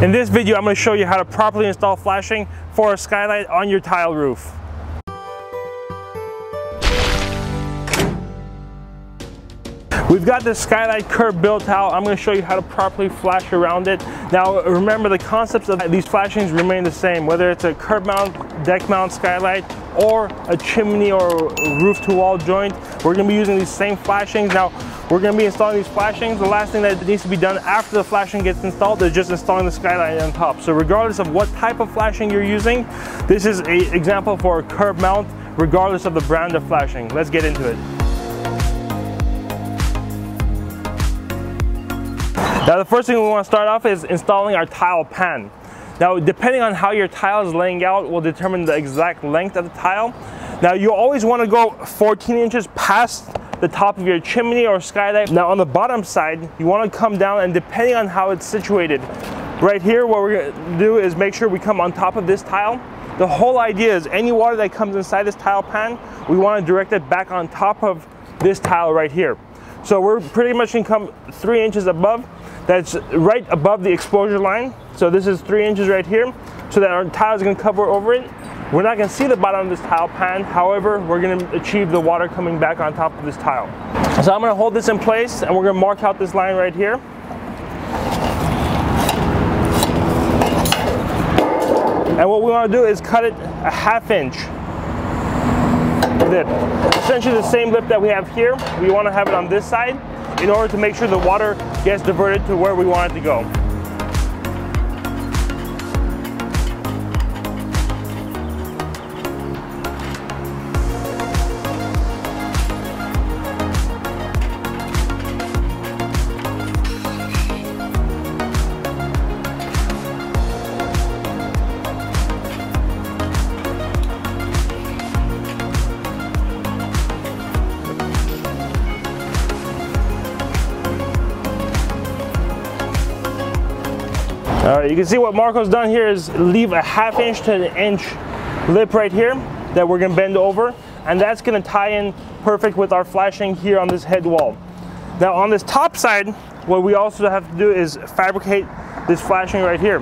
In this video, I'm going to show you how to properly install flashing for a skylight on your tile roof. We've got this skylight curb built out. I'm going to show you how to properly flash around it. Now, remember, the concepts of these flashings remain the same, whether it's a curb mount, deck mount skylight, or a chimney or roof to wall joint. We're going to be using these same flashings. Now, we're going to be installing these flashings. The last thing that needs to be done after the flashing gets installed is just installing the skylight on top. So regardless of what type of flashing you're using, this is an example for a curb mount, regardless of the brand of flashing. Let's get into it. Now, the first thing we want to start off is installing our tile pan. Now, depending on how your tile is laying out will determine the exact length of the tile. Now, you always want to go 14 inches past the top of your chimney or skylight. Now, on the bottom side, you want to come down, and depending on how it's situated, right here, what we're going to do is make sure we come on top of this tile. The whole idea is any water that comes inside this tile pan, we want to direct it back on top of this tile right here. So we're pretty much going to come 3 inches above. That's right above the exposure line. So this is 3 inches right here, so that our tile is going to cover over it. We're not going to see the bottom of this tile pan. However, we're going to achieve the water coming back on top of this tile. So I'm going to hold this in place, and we're going to mark out this line right here. And what we want to do is cut it a 1/2 inch lip. Essentially the same lip that we have here, we want to have it on this side in order to make sure the water gets diverted to where we want it to go. All right, you can see what Marco's done here is leave a 1/2 inch to 1 inch lip right here that we're gonna bend over, and that's gonna tie in perfect with our flashing here on this head wall. Now on this top side, what we also have to do is fabricate this flashing right here.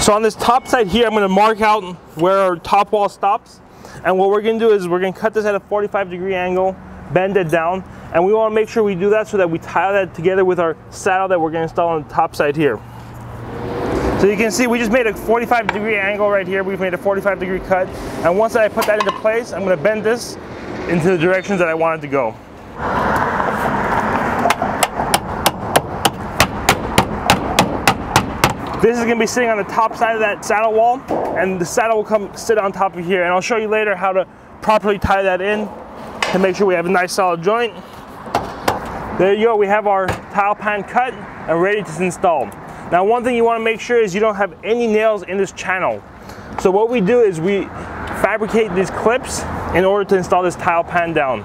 So on this top side here, I'm gonna mark out where our top wall stops, and what we're gonna do is we're gonna cut this at a 45-degree angle, bend it down, and we wanna make sure we do that so that we tie that together with our saddle that we're gonna install on the top side here. So you can see we just made a 45-degree angle right here. We've made a 45-degree cut. And once I put that into place, I'm going to bend this into the directions that I want it to go. This is going to be sitting on the top side of that saddle wall, and the saddle will come sit on top of here. And I'll show you later how to properly tie that in to make sure we have a nice solid joint. There you go. We have our tile pan cut and ready to install. Now, one thing you want to make sure is you don't have any nails in this channel. So what we do is we fabricate these clips in order to install this tile pan down.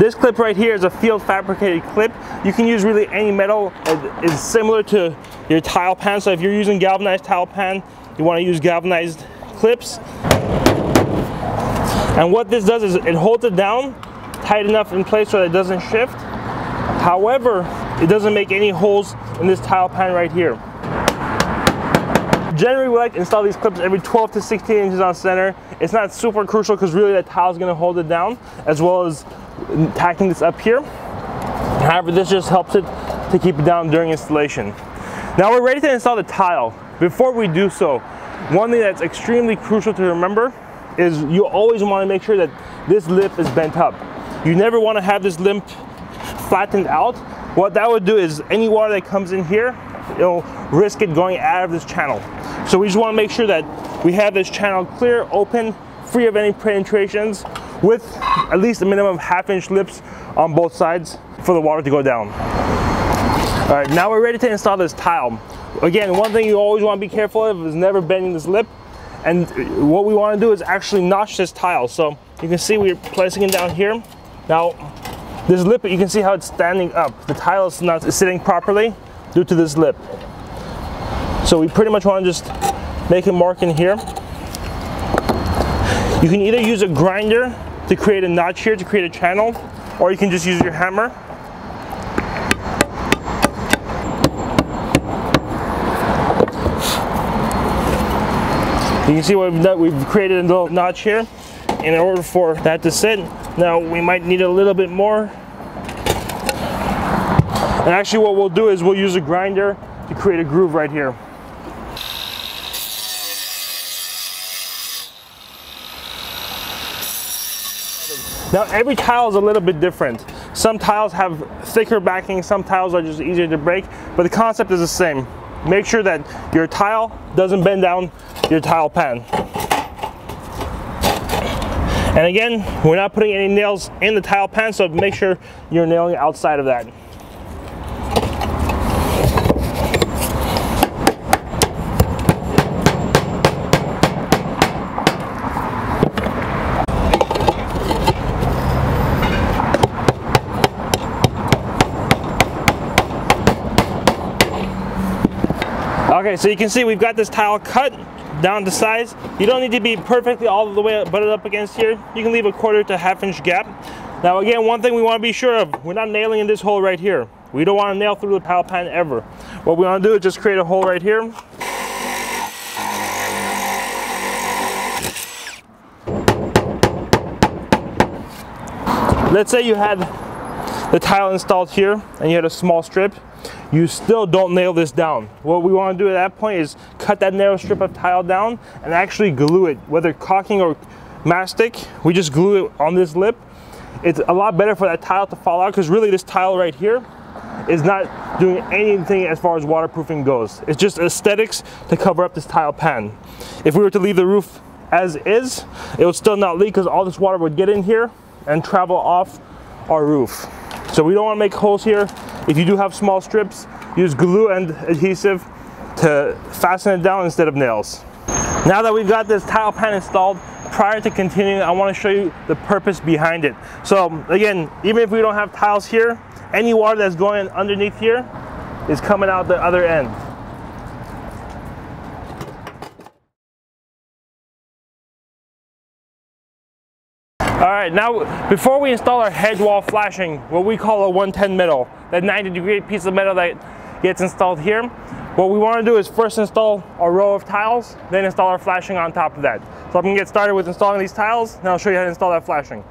This clip right here is a field fabricated clip. You can use really any metal that is similar to your tile pan. So if you're using galvanized tile pan, you want to use galvanized clips. And what this does is it holds it down tight enough in place so that it doesn't shift. However, it doesn't make any holes in this tile pan right here. Generally, we like to install these clips every 12 to 16 inches on center. It's not super crucial because really that tile is going to hold it down, as well as tacking this up here. However, this just helps it to keep it down during installation. Now we're ready to install the tile. Before we do so, one thing that's extremely crucial to remember is you always want to make sure that this lip is bent up. You never want to have this lip flattened out. What that would do is any water that comes in here, it'll risk it going out of this channel. So we just want to make sure that we have this channel clear, open, free of any penetrations, with at least a minimum of 1/2 inch lips on both sides for the water to go down. All right, now we're ready to install this tile. Again, one thing you always want to be careful of is never bending this lip. And what we want to do is actually notch this tile. So you can see we're placing it down here. Now, this lip, you can see how it's standing up. The tile is not sitting properly due to this lip. So we pretty much want to just make a mark in here. You can either use a grinder to create a notch here, to create a channel, or you can just use your hammer. You can see what we've done. We've created a little notch here in order for that to sit. Now we might need a little bit more. And actually what we'll do is we'll use a grinder to create a groove right here. Now every tile is a little bit different. Some tiles have thicker backing, some tiles are just easier to break, but the concept is the same. Make sure that your tile doesn't bend down your tile pan. And again, we're not putting any nails in the tile pan, so make sure you're nailing outside of that. Okay, so you can see we've got this tile cut down to size. You don't need to be perfectly all the way butted up against here. You can leave a 1/4 to 1/2 inch gap. Now again, one thing we want to be sure of, we're not nailing in this hole right here. We don't want to nail through the tile pan ever. What we want to do is just create a hole right here. Let's say you had the tile installed here and you had a small strip. You still don't nail this down. What we want to do at that point is cut that narrow strip of tile down and actually glue it, whether caulking or mastic. We just glue it on this lip. It's a lot better for that tile to fall out, because really this tile right here is not doing anything as far as waterproofing goes. It's just aesthetics to cover up this tile pan. If we were to leave the roof as is, it would still not leak because all this water would get in here and travel off our roof. So we don't want to make holes here. If you do have small strips, use glue and adhesive to fasten it down instead of nails. Now that we've got this tile pan installed, prior to continuing, I want to show you the purpose behind it. So again, even if we don't have tiles here, any water that's going underneath here is coming out the other end. All right, now before we install our hedge wall flashing, what we call a 110 metal, that 90-degree piece of metal that gets installed here, what we want to do is first install a row of tiles, then install our flashing on top of that. So I'm going to get started with installing these tiles, and I'll show you how to install that flashing.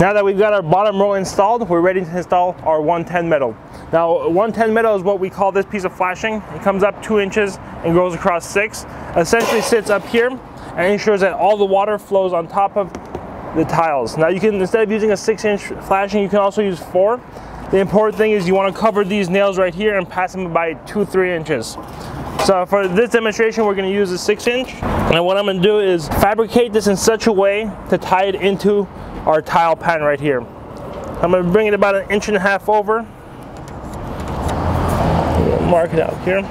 Now that we've got our bottom row installed, we're ready to install our 110 metal. Now, 110 metal is what we call this piece of flashing. It comes up 2 inches and goes across 6. Essentially sits up here and ensures that all the water flows on top of the tiles. Now you can, instead of using a 6-inch flashing, you can also use 4. The important thing is you want to cover these nails right here and pass them by 2-3 inches. So for this demonstration, we're going to use a 6-inch. And what I'm going to do is fabricate this in such a way to tie it into our tile pan right here. I'm going to bring it about 1.5 inches over. Mark it out here.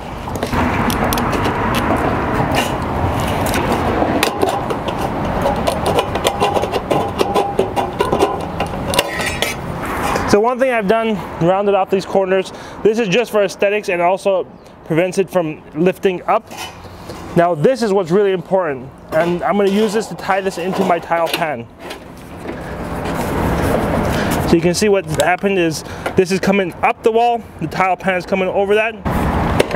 So one thing I've done, rounded off these corners. This is just for aesthetics and also prevents it from lifting up. Now this is what's really important, and I'm going to use this to tie this into my tile pan. So you can see what happened is this is coming up the wall, the tile pan is coming over that.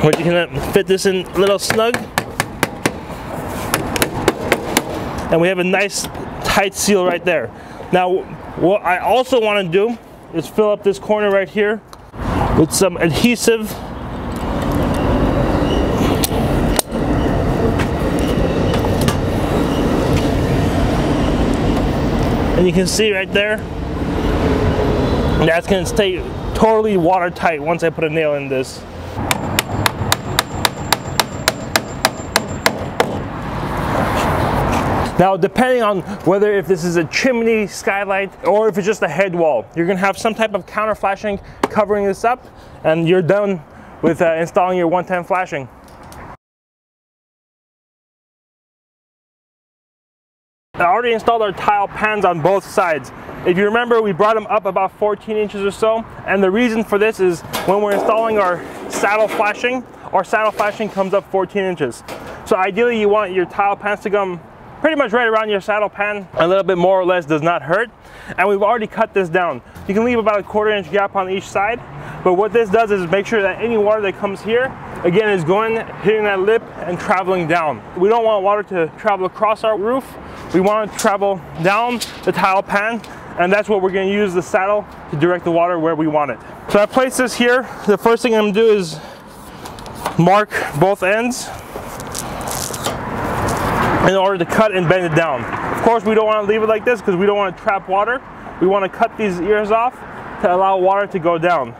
But you can fit this in a little snug. And we have a nice tight seal right there. Now, what I also want to do is fill up this corner right here with some adhesive. And you can see right there, that's going to stay totally watertight once I put a nail in this. Now, depending on whether if this is a chimney, skylight, or if it's just a head wall, you're going to have some type of counter flashing covering this up, and you're done with installing your 110 flashing. I already installed our tile pans on both sides. If you remember, we brought them up about 14 inches or so, and the reason for this is when we're installing our saddle flashing comes up 14 inches. So ideally, you want your tile pans to come pretty much right around your saddle pan. A little bit more or less does not hurt, and we've already cut this down. You can leave about a 1/4 inch gap on each side, but what this does is make sure that any water that comes here again, is going, hitting that lip and traveling down. We don't want water to travel across our roof. We want it to travel down the tile pan, and that's what we're gonna use the saddle to direct the water where we want it. So I place this here. The first thing I'm gonna do is mark both ends in order to cut and bend it down. Of course, we don't wanna leave it like this because we don't wanna trap water. We wanna cut these ears off to allow water to go down.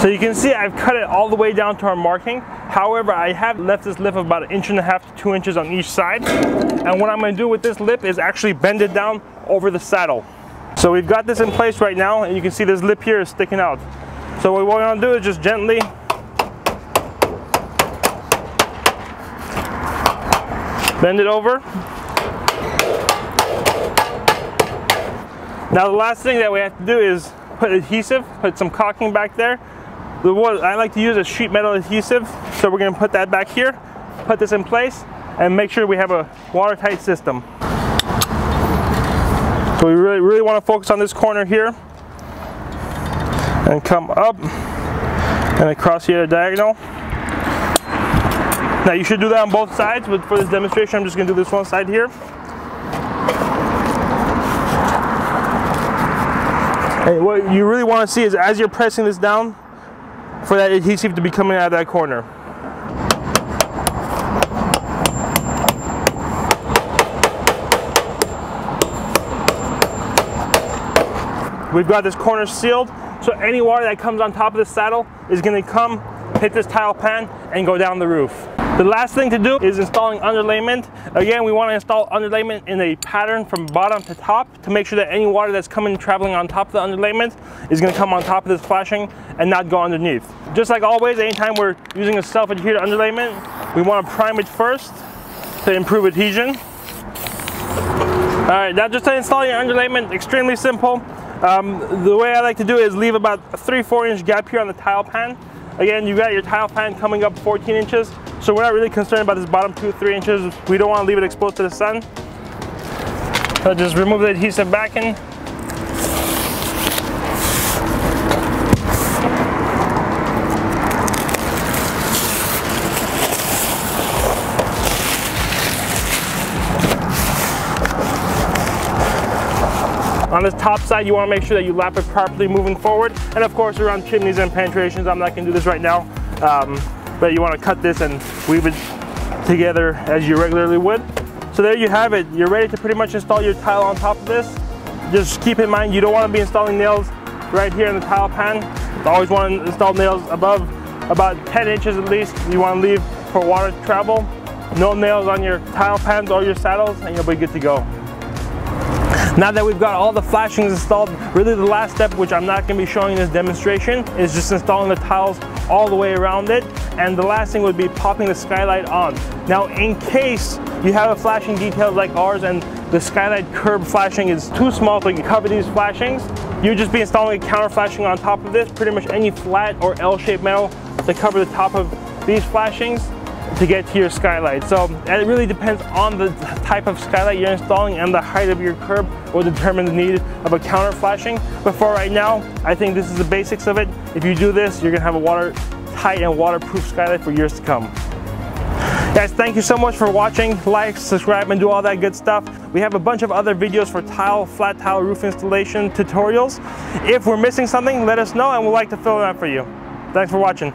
So you can see I've cut it all the way down to our marking. However, I have left this lip about 1.5 to 2 inches on each side. And what I'm gonna do with this lip is actually bend it down over the saddle. So we've got this in place right now, and you can see this lip here is sticking out. So what we're gonna do is just gently bend it over. Now the last thing that we have to do is put adhesive, put some caulking back there. I like to use a sheet metal adhesive, so we're gonna put that back here, put this in place, and make sure we have a watertight system. So we really wanna focus on this corner here, and come up, and across here diagonal. Now you should do that on both sides, but for this demonstration, I'm just gonna do this one side here. And what you really wanna see is as you're pressing this down, for that adhesive to be coming out of that corner. We've got this corner sealed, so any water that comes on top of the saddle is gonna come, hit this tile pan, and go down the roof. The last thing to do is installing underlayment. Again, we wanna install underlayment in a pattern from bottom to top to make sure that any water that's coming traveling on top of the underlayment is gonna come on top of this flashing and not go underneath. Just like always, anytime we're using a self-adhered underlayment, we wanna prime it first to improve adhesion. All right, now just to install your underlayment, extremely simple. The way I like to do it is leave about a 3-4 inch gap here on the tile pan. Again, you got your tile pan coming up 14 inches. So we're not really concerned about this bottom 2-3 inches. We don't want to leave it exposed to the sun. So just remove the adhesive back in. On this top side, you want to make sure that you lap it properly moving forward. And of course, around chimneys and penetrations, I'm not going to do this right now. But you want to cut this and weave it together as you regularly would. So there you have it. You're ready to pretty much install your tile on top of this. Just keep in mind, you don't want to be installing nails right here in the tile pan. You always want to install nails above about 10 inches at least. You want to leave for water to travel. No nails on your tile pans or your saddles, and you'll be good to go. Now that we've got all the flashings installed, really the last step, which I'm not going to be showing in this demonstration, is just installing the tiles all the way around it. And the last thing would be popping the skylight on. Now, in case you have a flashing detail like ours and the skylight curb flashing is too small to cover these flashings, you'd just be installing a counter flashing on top of this, pretty much any flat or L-shaped metal to cover the top of these flashings to get to your skylight. So it really depends on the type of skylight you're installing, and the height of your curb will determine the need of a counter flashing. But for right now, I think this is the basics of it. If you do this, you're gonna have a watertight and waterproof skylight for years to come. Guys, thank you so much for watching. Like, subscribe, and do all that good stuff. We have a bunch of other videos for tile, flat tile roof installation tutorials. If we're missing something, let us know, and we'd like to fill it out for you. Thanks for watching.